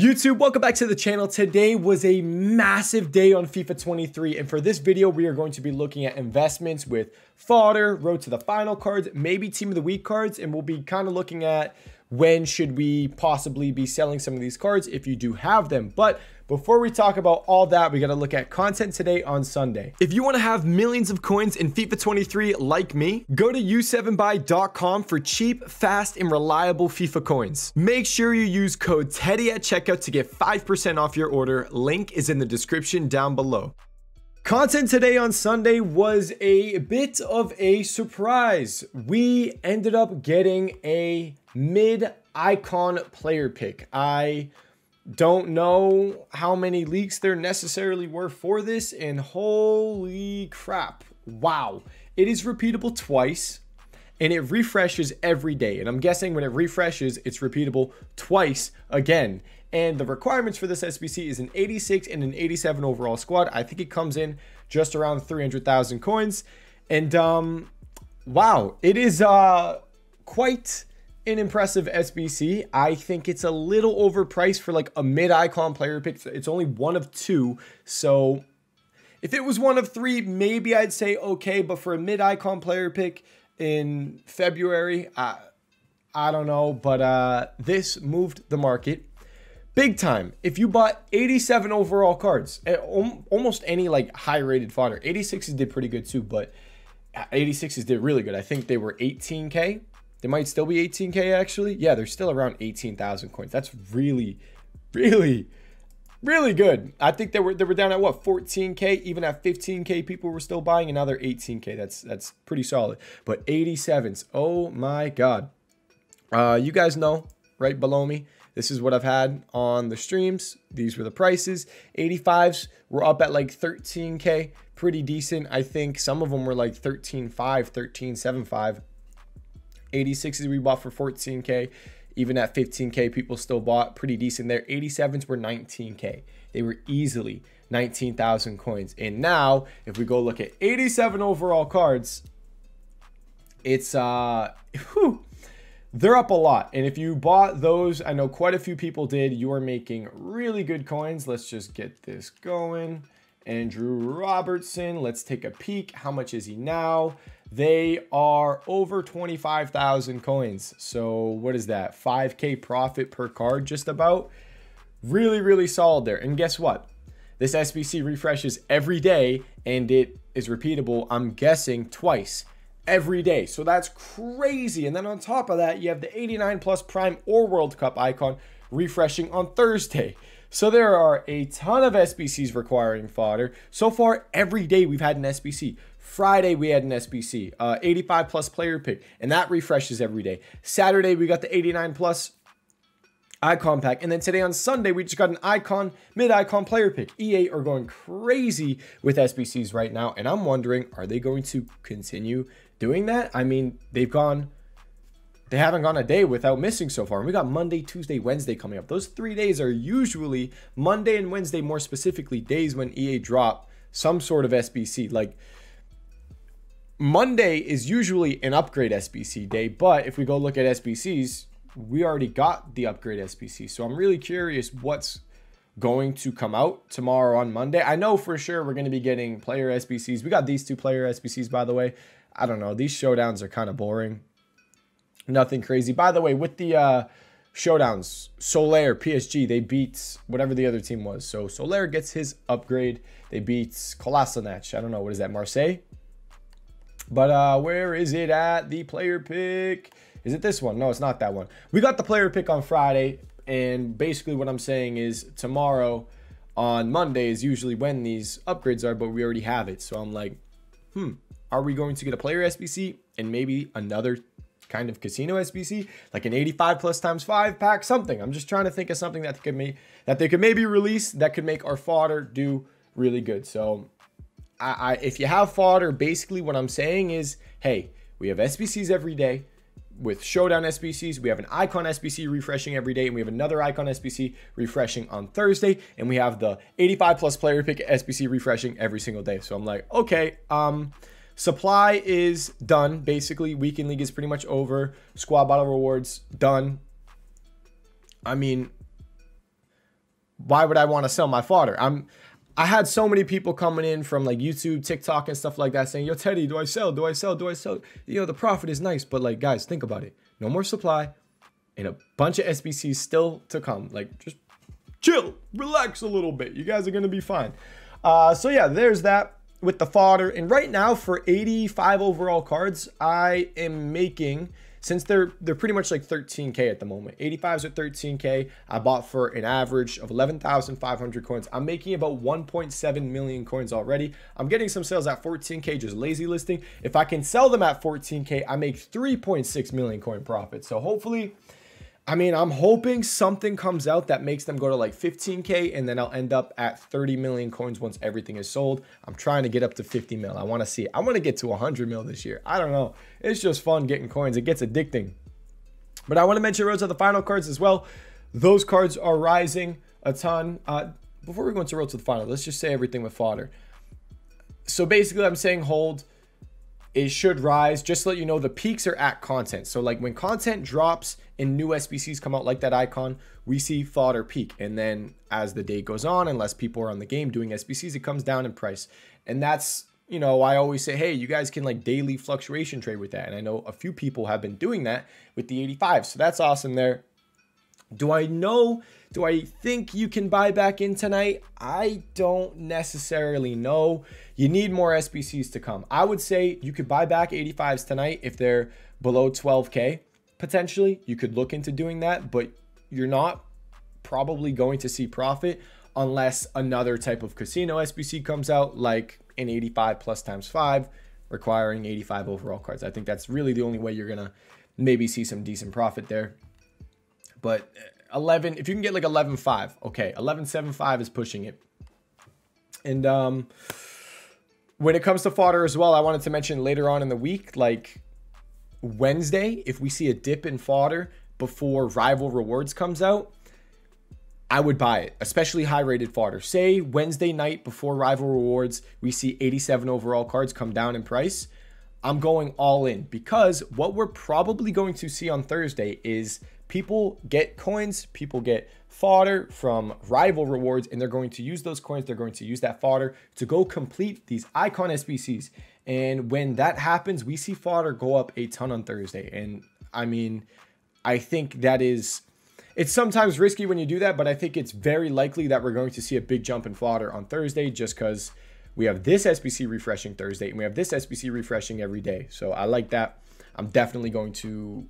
YouTube, welcome back to the channel. Today was a massive day on FIFA 23, and for this video, we are going to be looking at investments with fodder, road to the final cards, maybe team of the week cards, and we'll be kind of looking at when should we possibly be selling some of these cards if you do have them. But before we talk about all that, we got to look at content today on Sunday. If you want to have millions of coins in FIFA 23 like me, go to u7buy.com for cheap, fast, and reliable FIFA coins. Make sure you use code TEDDY at checkout to get 5% off your order. Link is in the description down below. Content today on Sunday was a bit of a surprise. We ended up getting a mid-icon player pick. I don't know how many leaks there necessarily were for this, and holy crap, wow. It is repeatable twice, and it refreshes every day. And I'm guessing when it refreshes, it's repeatable twice again. And the requirements for this SBC is an 86 and an 87 overall squad. I think it comes in just around 300,000 coins. And wow, it is quite an impressive SBC. I think it's a little overpriced for like a mid-icon player pick. It's only one of two. So if it was one of three, maybe I'd say okay. But for a mid-icon player pick in February, I don't know. But this moved the market big time. If you bought 87 overall cards, almost any like high-rated fodder, 86s did pretty good too, but 86s did really good. I think they were 18K. They might still be 18K actually. Yeah, they're still around 18,000 coins. That's really, really, really good. I think they were down at what, 14K, even at 15K people were still buying, another 18K. That's pretty solid. But 87s, oh my God. You guys know right below me, this is what I've had on the streams. These were the prices. 85s were up at like 13K, pretty decent. I think some of them were like 13.5, 13.75. 86s we bought for 14K, even at 15K people still bought, pretty decent there. 87s were 19K. They were easily 19,000 coins. And now if we go look at 87 overall cards, it's whew, they're up a lot. And if you bought those, I know quite a few people did, you are making really good coins. Let's just get this going. Andrew Robertson, let's take a peek. How much is he now? They are over 25,000 coins. So what is that? 5K profit per card, just about. Really, really solid there. And guess what? This SBC refreshes every day and it is repeatable, I'm guessing, twice every day. So that's crazy. And then on top of that, you have the 89 plus Prime or World Cup icon refreshing on Thursday. So there are a ton of SBCs requiring fodder. So far, every day we've had an SBC. Friday, we had an SBC, 85 plus player pick, and that refreshes every day. Saturday, we got the 89 plus icon pack. And then today on Sunday, we just got an icon, mid-icon player pick. EA are going crazy with SBCs right now. And I'm wondering, are they going to continue doing that? I mean, they haven't gone a day without missing so far. And we got Monday, Tuesday, Wednesday coming up. Those 3 days are usually, Monday and Wednesday more specifically, days when EA drop some sort of SBC. Like Monday is usually an upgrade SBC day, but if we go look at SBCs, we already got the upgrade SBC. So I'm really curious what's going to come out tomorrow on Monday. I know for sure we're going to be getting player SBCs. We got these two player SBCs, by the way. I don't know. These showdowns are kind of boring. Nothing crazy. By the way, with the showdowns, Soler, PSG, they beat whatever the other team was. So Soler gets his upgrade. They beat Kolasinac. I don't know. What is that? Marseille? But where is it at? The player pick. Is it this one? No, it's not that one. We got the player pick on Friday. And basically what I'm saying is tomorrow on Monday is usually when these upgrades are, but we already have it. So I'm like, are we going to get a player SBC and maybe another kind of casino SBC, like an 85 plus times 5 pack, something? I'm just trying to think of something that they could maybe release that could make our fodder do really good. So if you have fodder, basically what I'm saying is, hey, we have SBCs every day with showdown SBCs, we have an icon SBC refreshing every day, and we have another icon SBC refreshing on Thursday, and we have the 85 plus player pick SBC refreshing every single day. So I'm like, okay, supply is done. Basically, weekend league is pretty much over. Squad battle rewards done. I mean, why would I want to sell my fodder? I had so many people coming in from like YouTube, TikTok and stuff like that saying, yo, Teddy, do I sell? Do I sell? Do I sell? You know, the profit is nice, but like, guys, think about it. No more supply and a bunch of SBCs still to come. Like, just chill, relax a little bit. You guys are going to be fine. So yeah, there's that with the fodder. And right now for 85 overall cards, I am making, since they're pretty much like 13K at the moment, 85s are 13K. I bought for an average of 11,500 coins. I'm making about 1.7 million coins already. I'm getting some sales at 14K, just lazy listing. If I can sell them at 14K, I make 3.6 million coin profit. So hopefully, I mean, I'm hoping something comes out that makes them go to like 15K, and then I'll end up at 30 million coins once everything is sold. I'm trying to get up to 50 mil. I want to see it. I want to get to 100 mil this year. I don't know. It's just fun getting coins. It gets addicting. But I want to mention Road to the Final cards as well. Those cards are rising a ton. Before we go into Road to the Final, let's just say everything with fodder. So basically, I'm saying hold. It should rise. Just to let you know, the peaks are at content. So like when content drops and new SBCs come out like that icon, we see fodder peak. And then as the day goes on, unless people are on the game doing SBCs, it comes down in price. And that's, you know, I always say, hey, you guys can like daily fluctuation trade with that. And I know a few people have been doing that with the 85. So that's awesome there. Do I think you can buy back in tonight? I don't necessarily know. You need more SBCs to come. I would say you could buy back 85s tonight if they're below 12K. Potentially, you could look into doing that, but you're not probably going to see profit unless another type of casino SBC comes out, like an 85 plus times 5, requiring 85 overall cards. I think that's really the only way you're gonna maybe see some decent profit there. But 11, if you can get like 11.5, okay, 11.75 is pushing it. And when it comes to fodder as well, I wanted to mention later on in the week, like Wednesday, if we see a dip in fodder before Rival Rewards comes out, I would buy it, especially high-rated fodder. Say Wednesday night before Rival Rewards, we see 87 overall cards come down in price. I'm going all in, because what we're probably going to see on Thursday is people get coins, people get fodder from Rival Rewards, and they're going to use those coins, they're going to use that fodder to go complete these icon SBCs. And when that happens, we see fodder go up a ton on Thursday. And I mean, I think that is, it's sometimes risky when you do that, but I think it's very likely that we're going to see a big jump in fodder on Thursday, just because we have this SBC refreshing Thursday and we have this SBC refreshing every day. So I like that. I'm definitely going to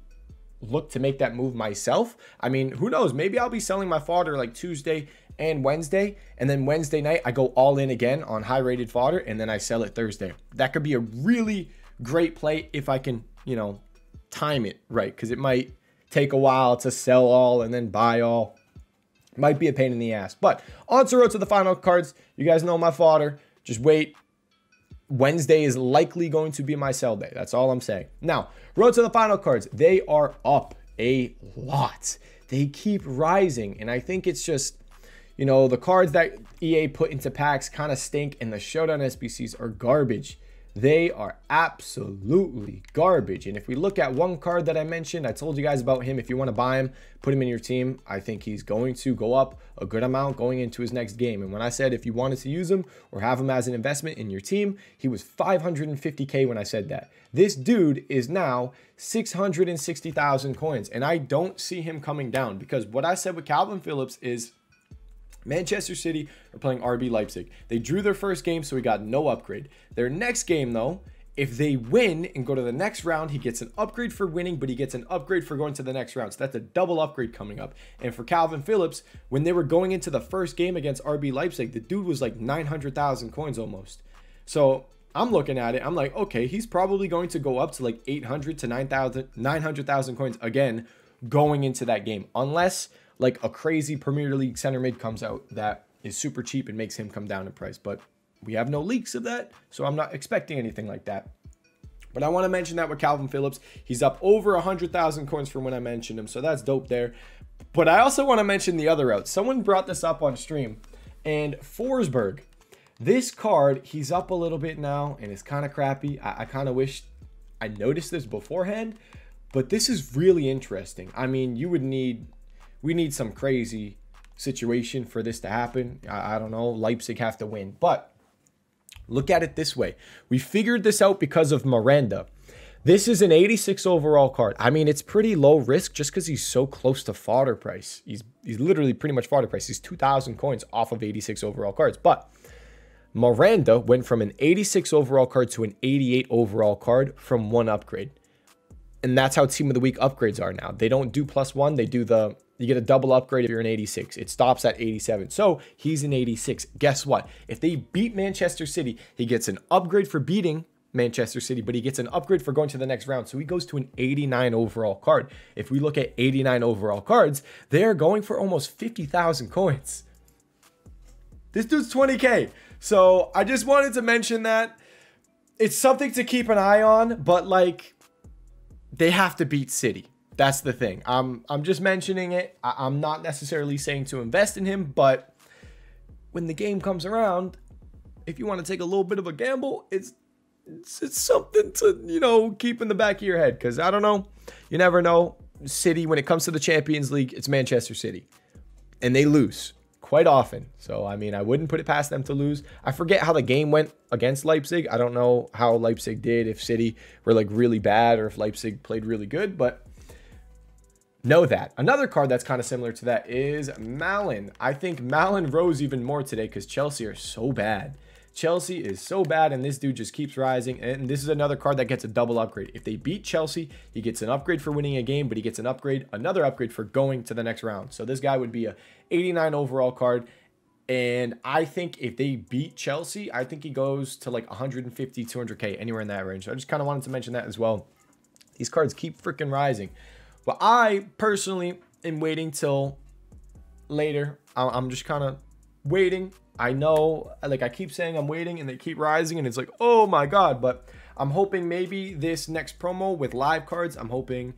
look to make that move myself. I mean, who knows? Maybe I'll be selling my fodder like Tuesday and Wednesday, and then Wednesday night I go all in again on high rated fodder, and then I sell it Thursday. That could be a really great play if I can, you know, time it right, because it might take a while to sell all and then buy all. Might be a pain in the ass. But on to Road to the Final cards. You guys know my fodder. Just wait. Wednesday is likely going to be my sell day. That's all I'm saying. Now, Road to the Final cards, they are up a lot. They keep rising. And I think it's just, you know, the cards that EA put into packs kind of stink, and the Showdown SBCs are garbage. They are absolutely garbage. And if we look at one card that I mentioned, I told you guys about him. If you want to buy him, put him in your team. I think he's going to go up a good amount going into his next game. And when I said if you wanted to use him or have him as an investment in your team, he was 550K when I said that. This dude is now 660,000 coins. And I don't see him coming down, because what I said with Calvin Phillips is Manchester City are playing RB Leipzig. They drew their first game, so he got no upgrade. Their next game, though, if they win and go to the next round, he gets an upgrade for winning, but he gets an upgrade for going to the next round. So that's a double upgrade coming up. And for Calvin Phillips, when they were going into the first game against RB Leipzig, the dude was like 900,000 coins almost. So I'm looking at it. I'm like, okay, he's probably going to go up to like 800 to 900,000 coins again going into that game, unless like a crazy Premier League center mid comes out that is super cheap and makes him come down in price. But we have no leaks of that, so I'm not expecting anything like that. But I want to mention that with Calvin Phillips, he's up over 100,000 coins from when I mentioned him, so that's dope there. But I also want to mention the other route. Someone brought this up on stream, and Forsberg, this card, he's up a little bit now, and it's kind of crappy. I kind of wish I noticed this beforehand, but this is really interesting. I mean, we need some crazy situation for this to happen. I don't know. Leipzig have to win. But look at it this way. We figured this out because of Miranda. This is an 86 overall card. I mean, it's pretty low risk just because he's so close to fodder price. He's literally pretty much fodder price. He's 2,000 coins off of 86 overall cards. But Miranda went from an 86 overall card to an 88 overall card from one upgrade. And that's how Team of the Week upgrades are now. They don't do +1. They do the, you get a double upgrade if you're an 86. It stops at 87. So he's an 86. Guess what? If they beat Manchester City, he gets an upgrade for beating Manchester City, but he gets an upgrade for going to the next round. So he goes to an 89 overall card. If we look at 89 overall cards, they're going for almost 50,000 coins. This dude's 20K. So I just wanted to mention that. It's something to keep an eye on, but like, they have to beat City. That's the thing. I'm just mentioning it. I'm not necessarily saying to invest in him, but when the game comes around, if you want to take a little bit of a gamble, it's something to, you know, keep in the back of your head, because I don't know, you never know. City, when it comes to the Champions League, it's Manchester City, and they lose quite often. So I mean, I wouldn't put it past them to lose. I forget how the game went against Leipzig. I don't know how Leipzig did, if City were like really bad or if Leipzig played really good, but know that. Another card that's kind of similar to that is Malin. I think Malin rose even more today because Chelsea are so bad. Chelsea is so bad, and this dude just keeps rising. And this is another card that gets a double upgrade. If they beat Chelsea, he gets an upgrade for winning a game, but he gets an upgrade, another upgrade for going to the next round. So this guy would be a 89 overall card. And I think if they beat Chelsea, I think he goes to like 150, 200K, anywhere in that range. So I just kind of wanted to mention that as well. These cards keep freaking rising. But I personally am waiting till later. I'm just kind of waiting. I know, like, I keep saying I'm waiting and they keep rising and it's like, oh my God. But I'm hoping maybe this next promo with live cards, I'm hoping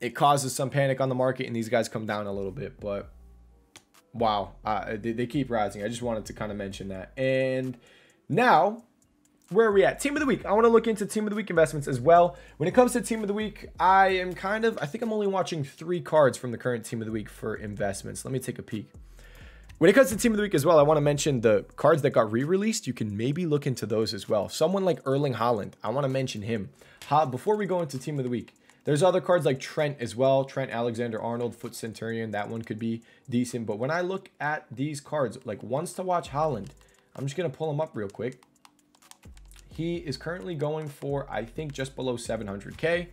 it causes some panic on the market and these guys come down a little bit. But wow, they keep rising. I just wanted to kind of mention that. And now, where are we at? Team of the Week. I want to look into Team of the Week investments as well. When it comes to Team of the Week, I think I'm only watching 3 cards from the current Team of the Week for investments. Let me take a peek. When it comes to Team of the Week as well, I want to mention the cards that got re-released. You can maybe look into those as well. Someone like Erling Haaland, I want to mention him. Before we go into Team of the Week, there's other cards like Trent as well. Trent Alexander-Arnold, Foot Centurion, that one could be decent. But when I look at these cards, like ones to watch Haaland, I'm just going to pull him up real quick. He is currently going for, I think, just below 700K.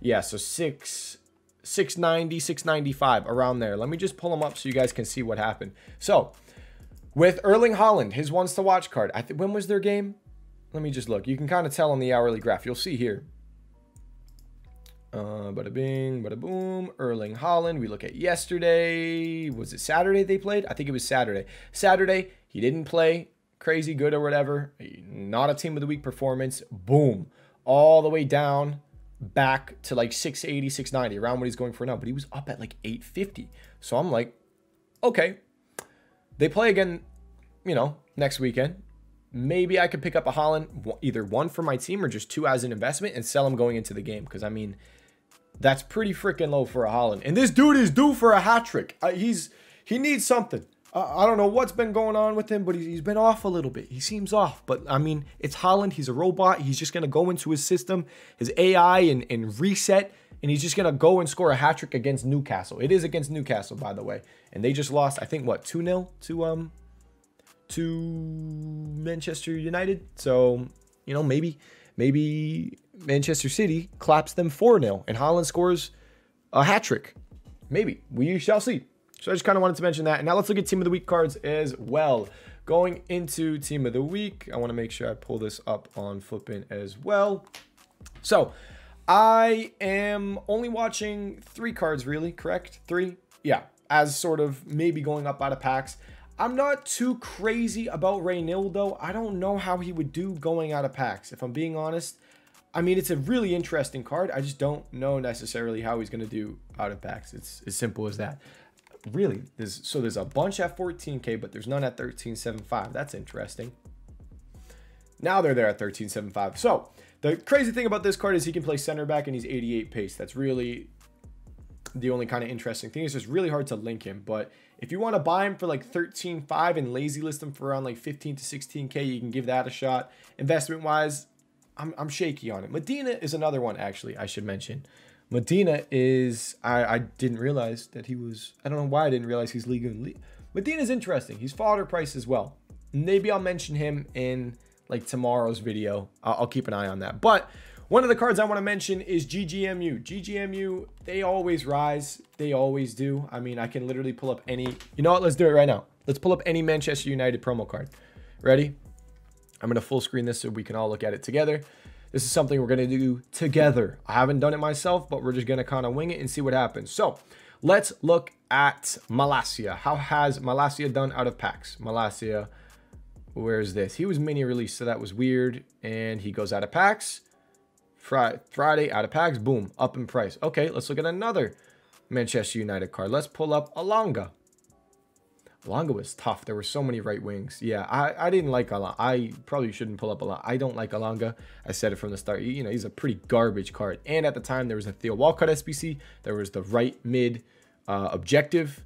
Yeah, so 690, 695, around there. Let me just pull them up so you guys can see what happened. So with Erling Haaland, his ones to watch card, when was their game? Let me just look. You can kind of tell on the hourly graph. You'll see here. Bada bing, bada boom. Erling Haaland. We look at yesterday. Was it Saturday they played? I think it was Saturday. Saturday, he didn't play crazy good or whatever. Not a Team of the Week performance. Boom. All the way down back to like 680, 690, around what he's going for now, but he was up at like 850. So I'm like, okay, they play again, you know, next weekend. Maybe I could pick up a Haaland, either one for my team or just 2 as an investment, and sell him going into the game. Because I mean, that's pretty freaking low for a Haaland. And this dude is due for a hat trick. He needs something. I don't know what's been going on with him, but he's been off a little bit. He seems off, but I mean, it's Haaland. He's a robot. He's just going to go into his system, his AI, and reset, and he's just going to go and score a hat-trick against Newcastle. It is against Newcastle, by the way, and they just lost, I think, what, 2-0 to Manchester United? So, you know, maybe Manchester City claps them 4-0, and Haaland scores a hat-trick. Maybe. We shall see. So I just kind of wanted to mention that. And now let's look at Team of the Week cards as well. Going into Team of the Week, I want to make sure I pull this up on Flippin as well. So I am only watching 3 cards really, correct? 3? Yeah, as sort of maybe going up out of packs. I'm not too crazy about Raynil though. I don't know how he would do going out of packs, if I'm being honest. I mean, it's a really interesting card. I just don't know necessarily how he's going to do out of packs. It's as simple as that. Really, there's a bunch at 14K, but there's none at 13.75. That's interesting. Now they're there at 13.75. So the crazy thing about this card is he can play center back and he's 88 pace. That's really the only kind of interesting thing. It's just really hard to link him. But If you want to buy him for like 13.5 and lazy list him for around like 15 to 16K, you can give that a shot. Investment wise, I'm shaky on it. Medina is another one, actually, I should mention. Medina is, I didn't realize that he was, I don't know why I didn't realize he's league. Medina's interesting. He's fodder price as well. Maybe I'll mention him in like tomorrow's video. I'll keep an eye on that. But one of the cards I want to mention is GGMU. GGMU, they always rise. They always do. I mean, I can literally pull up any, you know what? Let's do it right now. Let's pull up any Manchester United promo card. Ready? I'm going to full screen this so we can all look at it together. This is something we're going to do together. I haven't done it myself, but we're just going to kind of wing it and see what happens. So let's look at Malaysia. How has Malaysia done out of packs? Malaysia, where is this? He was mini released, so that was weird. And he goes out of packs. Friday out of packs. Boom. Up in price. Okay, let's look at another Manchester United card. Let's pull up Alanga. Alanga was tough. There were so many right wings. Yeah, I didn't like Alanga. I probably shouldn't pull up Alanga. I don't like Alanga. I said it from the start. You know, he's a pretty garbage card. And at the time, there was a Theo Walcott SBC. There was the right mid objective.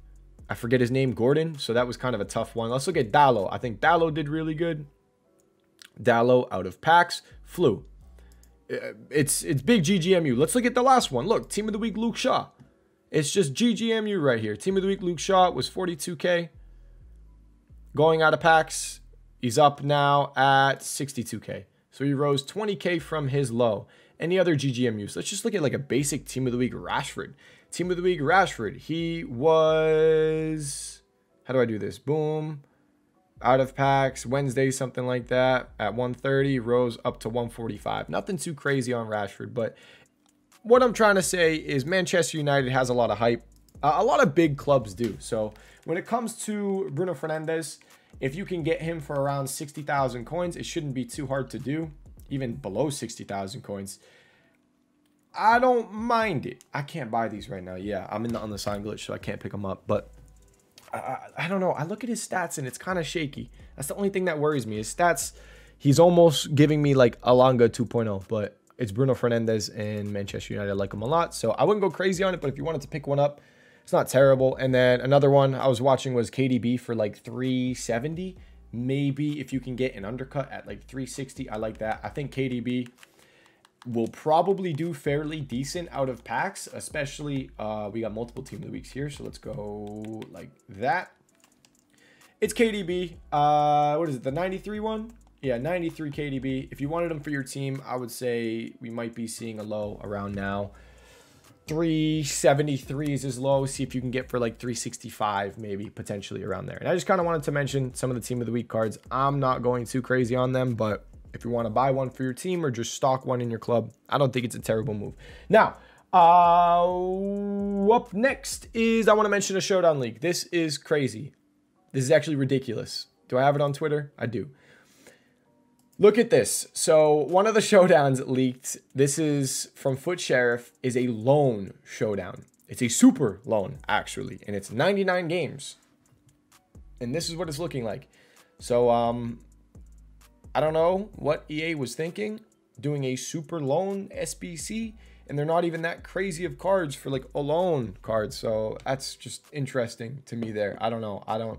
I forget his name, Gordon. So that was kind of a tough one. Let's look at Dalo. I think Dalo did really good. Dalo out of packs. Flew. It's big GGMU. Let's look at the last one. Look, Team of the Week, Luke Shaw. It's just GGMU right here. Team of the Week, Luke Shaw was 42K. Going out of packs, he's up now at 62K. So he rose 20K from his low. Any other GGMUs? Let's just look at like a basic Team of the Week Rashford. Team of the Week Rashford. He was... How do I do this? Boom. Out of packs, Wednesday, something like that. At 130, rose up to 145. Nothing too crazy on Rashford, but what I'm trying to say is Manchester United has a lot of hype. A lot of big clubs do. So when it comes to Bruno Fernandes, if you can get him for around 60,000 coins, it shouldn't be too hard to do, even below 60,000 coins. I don't mind it. I can't buy these right now. Yeah, I'm in the on the sign glitch, so I can't pick them up, but I don't know. I look at his stats and it's kind of shaky. That's the only thing that worries me. His stats, he's almost giving me like Alanga 2.0, but it's Bruno Fernandes and Manchester United. I like him a lot, so I wouldn't go crazy on it, but if you wanted to pick one up, it's not terrible. And then another one I was watching was KDB for like 370. Maybe if you can get an undercut at like 360, I like that. I think KDB will probably do fairly decent out of packs, especially we got multiple Team of the Weeks here, so let's go like that. It's KDB. What is it, the 93 one? Yeah, 93 KDB. If you wanted him for your team, I would say we might be seeing a low around now. 373 is his low. See if you can get for like 365, maybe potentially around there. And I just kind of wanted to mention some of the Team of the Week cards. I'm not going too crazy on them, but if you want to buy one for your team or just stock one in your club, I don't think it's a terrible move. Now, up next is I want to mention a Showdown League. This is crazy. This is actually ridiculous. Do I have it on Twitter? I do. Look at this. So one of the showdowns leaked, this is from Foot Sheriff, is a loan showdown. It's a super loan, actually, and it's 99 games. And this is what it's looking like. So I don't know what EA was thinking, doing a super loan SBC, and they're not even that crazy of cards for like a loan card. So that's just interesting to me there. I don't know. I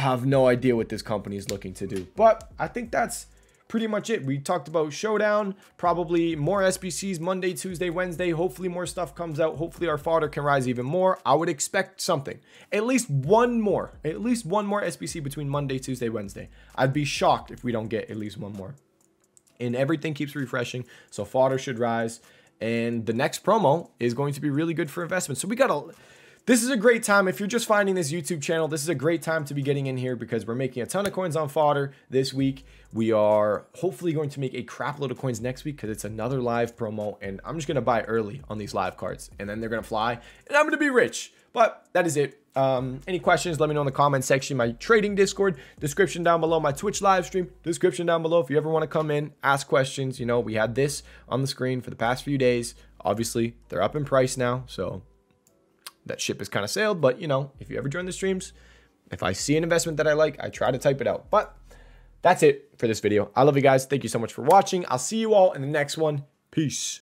have no idea what this company is looking to do, but I think that's pretty much it. We talked about Showdown, probably more SBCs Monday, Tuesday, Wednesday. Hopefully more stuff comes out. Hopefully our fodder can rise even more. I would expect something, at least one more SBC between Monday, Tuesday, Wednesday. I'd be shocked if we don't get at least one more. And everything keeps refreshing, so fodder should rise. And the next promo is going to be really good for investment. So we got a... This is a great time. If you're just finding this YouTube channel, this is a great time to be getting in here because we're making a ton of coins on fodder this week. We are hopefully going to make a crap load of coins next week because it's another live promo, and I'm just going to buy early on these live cards, and then they're going to fly, and I'm going to be rich. But that is it. Any questions, let me know in the comment section. My trading Discord, description down below. My Twitch live stream, description down below. If you ever want to come in, ask questions. You know, we had this on the screen for the past few days. Obviously, they're up in price now, so... that ship is kind of sailed, but you know, if you ever join the streams, if I see an investment that I like, I try to type it out. But that's it for this video. I love you guys. Thank you so much for watching. I'll see you all in the next one. Peace.